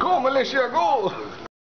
¿Cómo le llegó?